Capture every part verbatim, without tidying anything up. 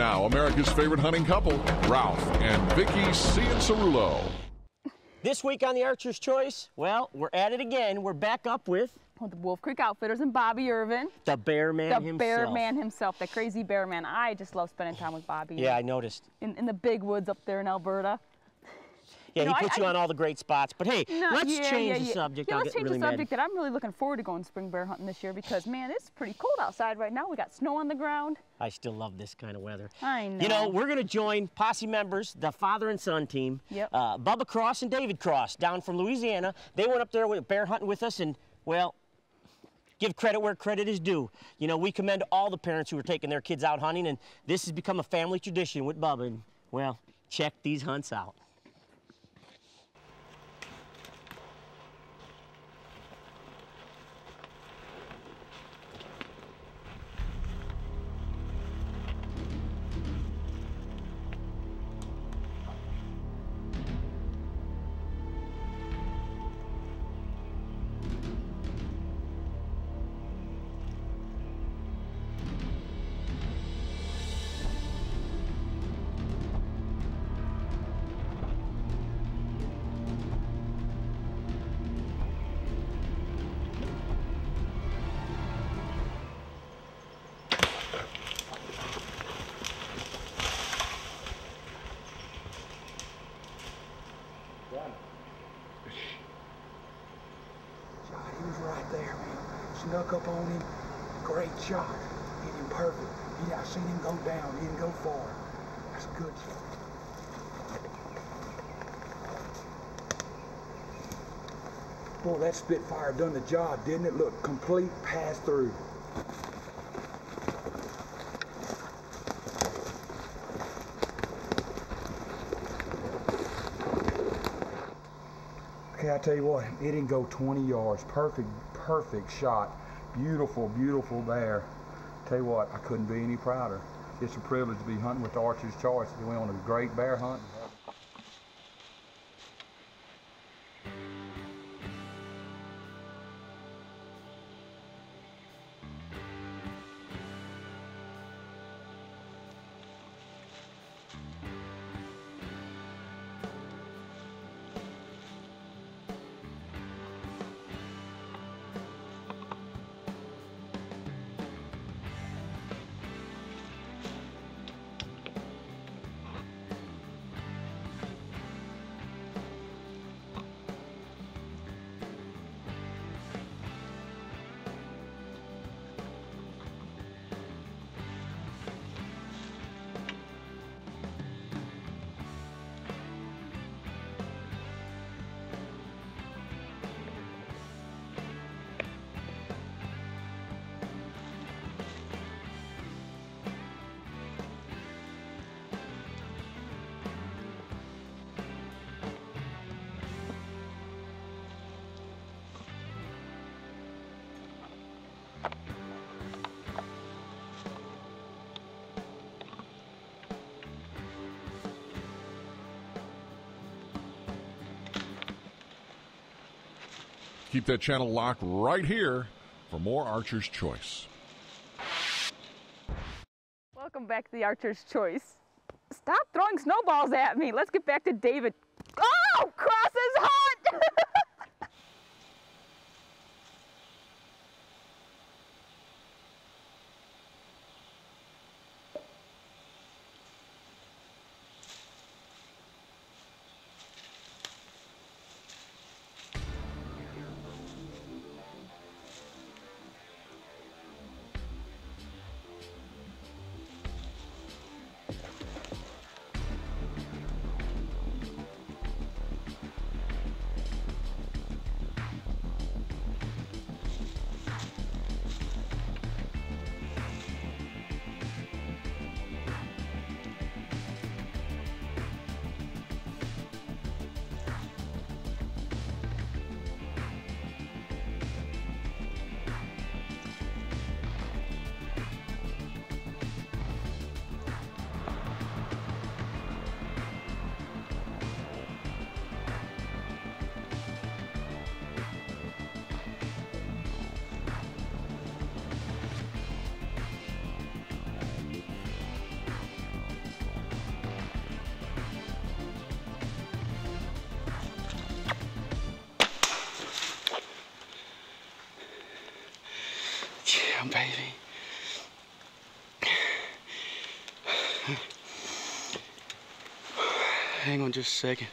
And now, America's favorite hunting couple, Ralph and Vicki Ciancerullo. This week on the Archer's Choice, well, we're at it again. We're back up with... the Wolf Creek Outfitters and Bobby Irvin. The bear man the himself. The bear man himself, the crazy bear man. I just love spending time with Bobby. Yeah, I noticed. In, in the big woods up there in Alberta. Yeah, you know, he puts I, you on I, all the great spots. But hey, no, let's yeah, change yeah, the yeah. subject. Yeah, I'll let's get change really the subject mad. that I'm really looking forward to going spring bear hunting this year because, man, it's pretty cold outside right now. We got snow on the ground. I still love this kind of weather. I know. You know, we're going to join posse members, the father and son team, yep. uh, Bubba Cross and David Cross, down from Louisiana. They went up there with bear hunting with us, and, well, give credit where credit is due. You know, we commend all the parents who are taking their kids out hunting, and this has become a family tradition with Bubba. And, well, check these hunts out. Snuck up on him, great shot, hit him perfect. He, I seen him go down, he didn't go far. That's a good shot. Boy, that Spitfire done the job, didn't it? Look, complete pass through. Okay, I tell you what, it didn't go twenty yards, perfect. Perfect shot, beautiful, beautiful bear. Tell you what, I couldn't be any prouder. It's a privilege to be hunting with the Archer's Choice. We went on a great bear hunt. Keep that channel locked right here for more Archer's Choice. Welcome back to the Archer's Choice. Stop throwing snowballs at me. Let's get back to David. Oh, Cross's hunt! Come, baby. Hang on just a second.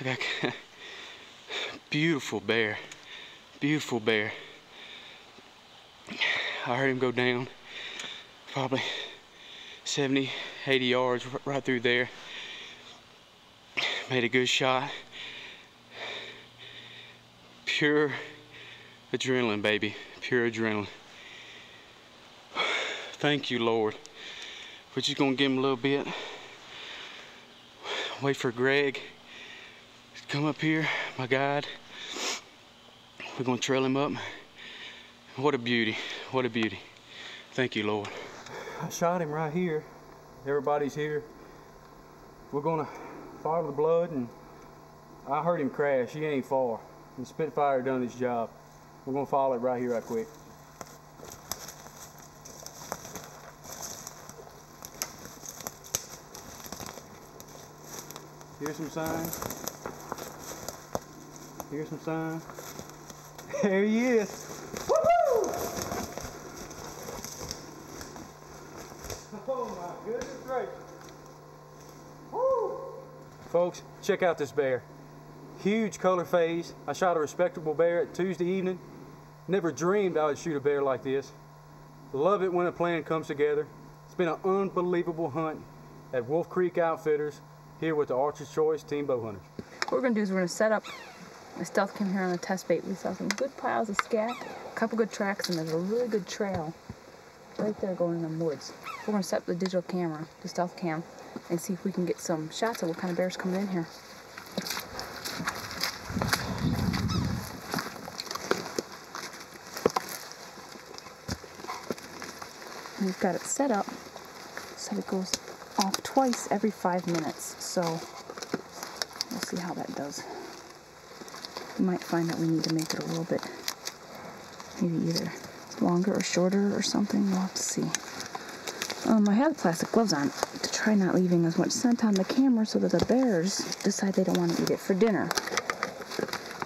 I got beautiful bear. Beautiful bear. I heard him go down probably seventy, eighty yards right through there. Made a good shot. Pure adrenaline, baby. Pure adrenaline. Thank you, Lord. We're just gonna give him a little bit. Wait for Greg to come up here, my guide. We're gonna trail him up. What a beauty, what a beauty. Thank you, Lord. I shot him right here. Everybody's here. We're gonna follow the blood, and I heard him crash. He ain't far. The Spitfire done his job. We're gonna follow it right here right quick. Here's some sign. Here's some sign. There he is. Oh my goodness gracious. Woo! Folks, check out this bear. Huge color phase. I shot a respectable bear at Tuesday evening. Never dreamed I would shoot a bear like this. Love it when a plan comes together. It's been an unbelievable hunt at Wolf Creek Outfitters here with the Archer's Choice Team Bow Hunters. What we're gonna do is we're gonna set up. My stealth came here on the test bait. We saw some good piles of scat, a couple good tracks, and there's a really good trail right there going in the woods. We're gonna set up the digital camera, the stealth cam, and see if we can get some shots of what kind of bear's coming in here. And we've got it set up so it goes off twice every five minutes. So we'll see how that does. We might find that we need to make it a little bit, maybe either longer or shorter or something. We'll have to see. Um, I have plastic gloves on to try not leaving as much scent on the camera so that the bears decide they don't want to eat it for dinner,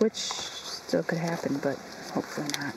which still could happen, but hopefully not.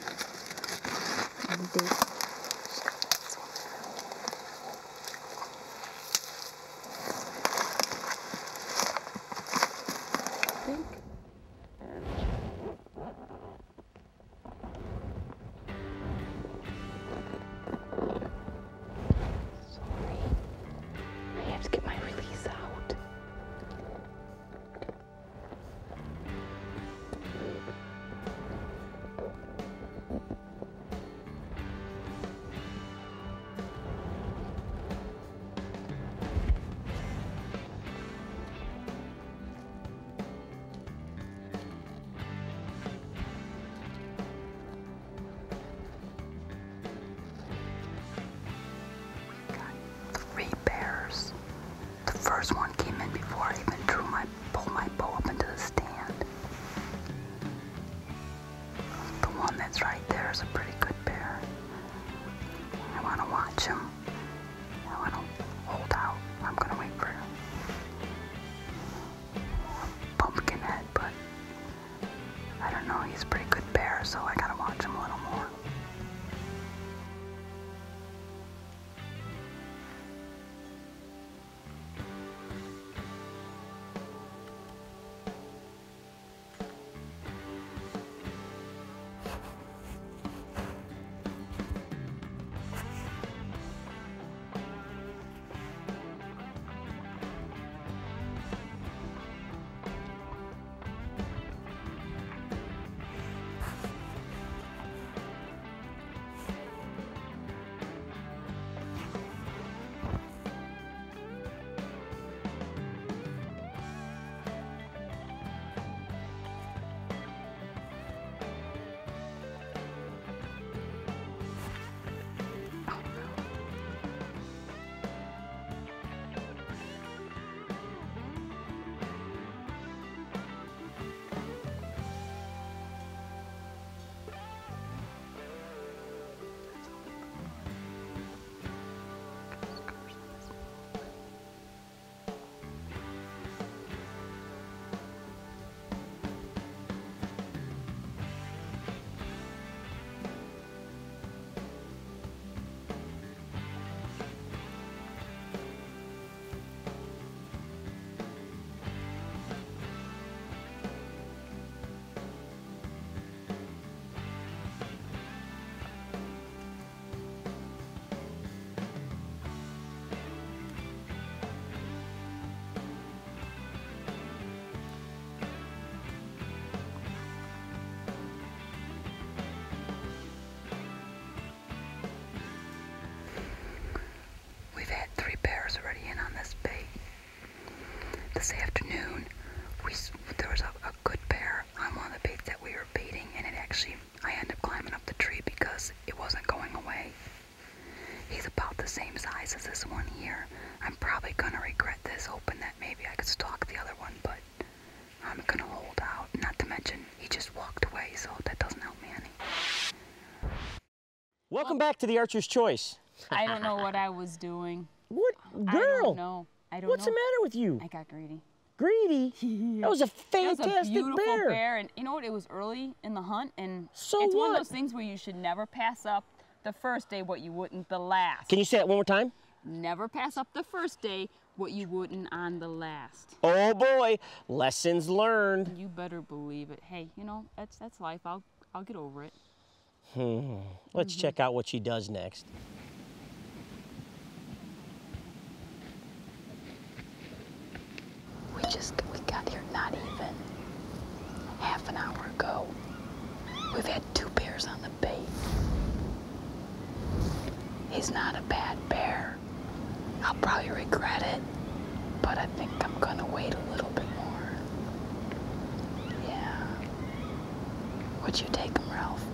same size as this one here. I'm probably gonna regret this, hoping that maybe I could stalk the other one, but I'm gonna hold out. Not to mention, he just walked away, so that doesn't help me any. Welcome back to the Archer's Choice. I don't know what I was doing. What? Girl! I don't know. I don't What's know. the matter with you? I got greedy. Greedy? That was a fantastic bear. It was a beautiful bear. bear. And you know what? It was early in the hunt, and so it's what? one of those things where you should never pass up the first day what you wouldn't the last. Can you say that one more time? Never pass up the first day what you wouldn't on the last. Oh boy, lessons learned. You better believe it. Hey, you know, that's that's life. I'll I'll get over it. Hmm. Let's mm-hmm. check out what she does next. We just we got here not even half an hour ago. We've had two bears on the bait. He's not a bad bear. I'll probably regret it, but I think I'm gonna wait a little bit more. Yeah. Would you take him, Ralph?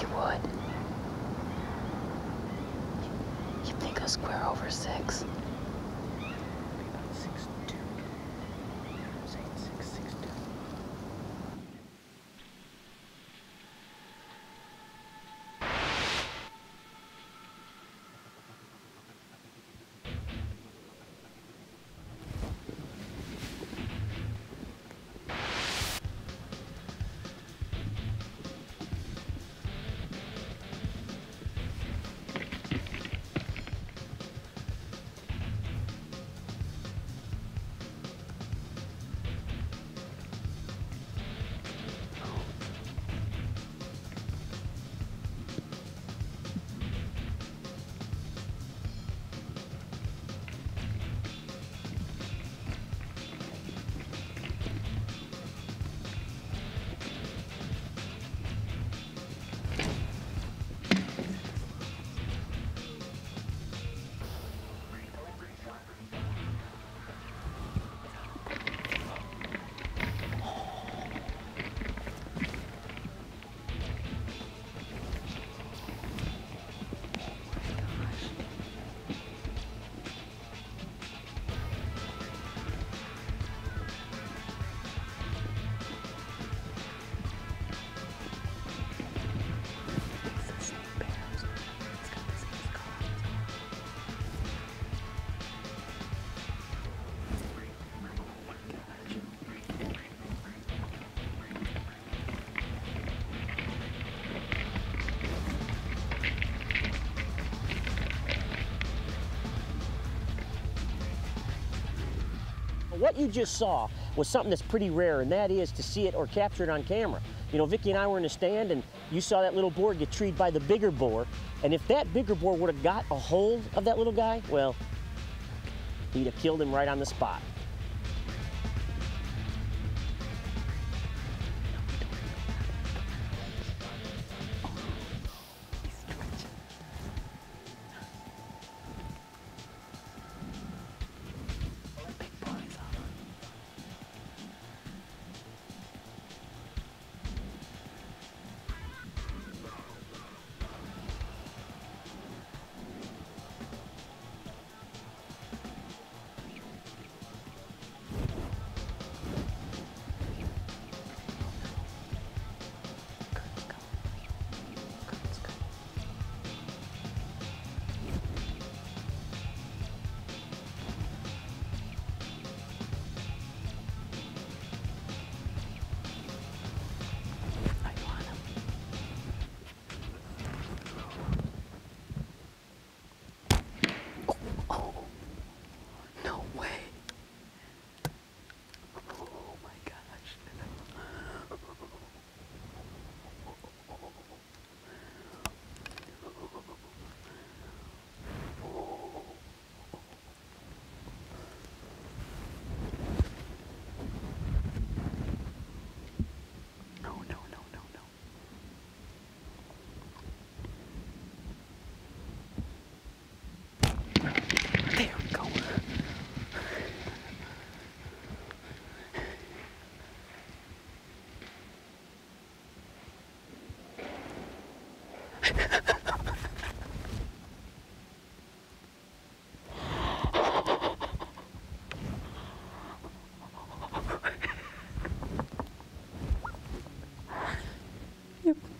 You would? You think he'll square over six? What you just saw was something that's pretty rare, and that is to see it or capture it on camera. You know, Vicki and I were in a stand, and you saw that little boar get treed by the bigger boar, and if that bigger boar would have got a hold of that little guy, well, he'd have killed him right on the spot.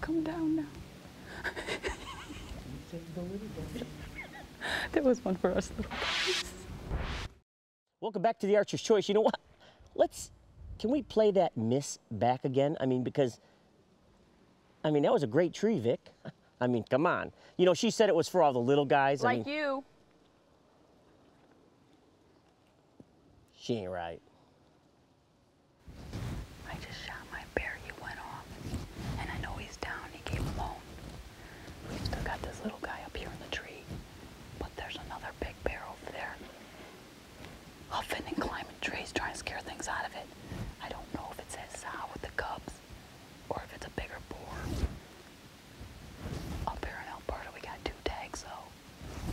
come down now. That was one for us little guys. Welcome back to the Archer's Choice. You know what? Let's, can we play that miss back again? I mean, because, I mean, that was a great tree, Vic. I mean, come on. You know, she said it was for all the little guys. Like I mean, you. She ain't right. I just shot my bear. He went off. And I know he's down. He came alone. We've still got this little guy up here in the tree. But there's another big bear over there. Huffing and climbing trees, trying to scare things out of it. I don't know if it's his sow with the cubs or if it's a bigger boar. Up here in Alberta, we got two tags, though.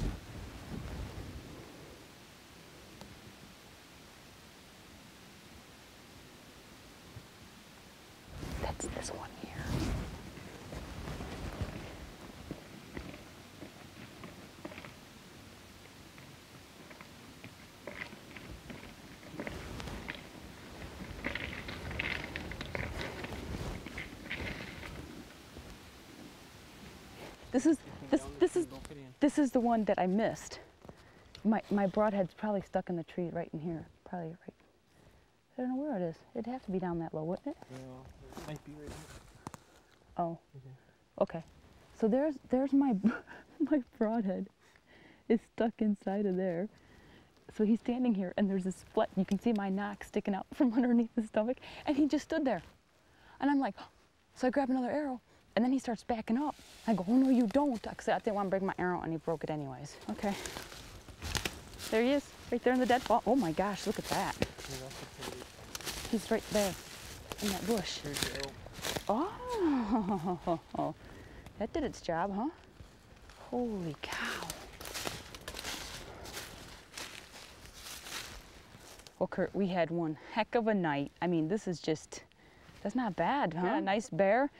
That's this one here. This is this this is this is the one that I missed. My my broadhead's probably stuck in the tree right in here. Probably right. I don't know where it is. It'd have to be down that low, wouldn't it? Yeah, it might be right here. Oh. Okay. So there's there's my my broadhead is stuck inside of there. So he's standing here, and there's this split. You can see my knock sticking out from underneath his stomach, and he just stood there. And I'm like, oh. So I grab another arrow. And then he starts backing up. I go, oh no, you don't. Because I didn't want to break my arrow, and he broke it anyways. Okay. There he is, right there in the deadfall. Oh my gosh, look at that. He's right there in that bush. Oh, that did its job, huh? Holy cow. Well, Kurt, we had one heck of a night. I mean, this is just, that's not bad, huh? Yeah. A nice bear.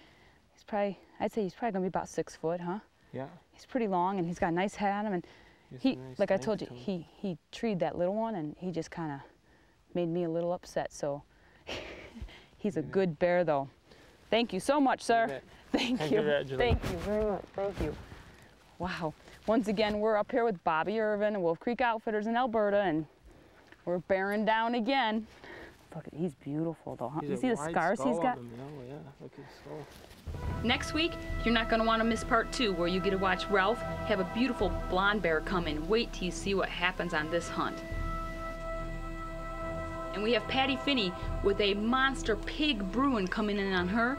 Probably, I'd say he's probably gonna be about six foot, huh? Yeah. He's pretty long, and he's got a nice head on him, and he's he, nice like I told you, he he treed that little one, and he just kind of made me a little upset. So he's a good bear, though. Thank you so much, sir. Thank you. Thank you very much. Thank you. Wow. Once again, we're up here with Bobby Irvin and Wolf Creek Outfitters in Alberta, and we're bearing down again. Look, he's beautiful, though. Huh? You see the scars he's got? Him, you know? Yeah, look at his skull. Next week, you're not going to want to miss part two, where you get to watch Ralph have a beautiful blonde bear come in. Wait till you see what happens on this hunt. And we have Patty Finney with a monster pig Bruin coming in on her.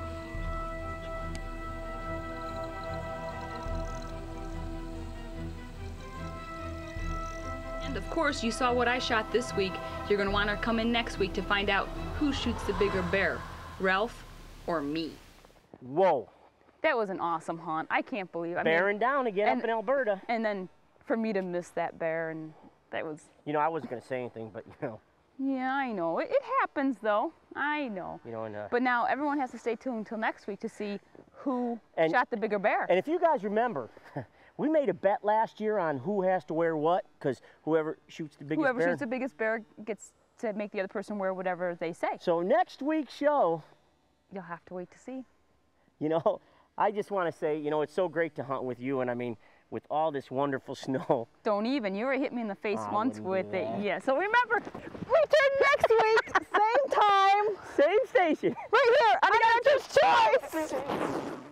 And of course, you saw what I shot this week. You're going to want to come in next week to find out who shoots the bigger bear, Ralph or me. Whoa. That was an awesome hunt. I can't believe it. Bearing down again and, up in Alberta. And then for me to miss that bear, and that was... You know, I wasn't going to say anything, but, you know. Yeah, I know. It, it happens, though. I know. You know, and, uh, but now everyone has to stay tuned until next week to see who and, shot the bigger bear. And if you guys remember, we made a bet last year on who has to wear what, because whoever shoots the biggest whoever bear... Whoever shoots the biggest bear gets to make the other person wear whatever they say. So next week's show... You'll have to wait to see. You know, I just want to say, you know, it's so great to hunt with you, and I mean, with all this wonderful snow. Don't even. You already hit me in the face I once with it. Yeah, so remember, return next week, same time. Same station. Right here on Archer's Choice.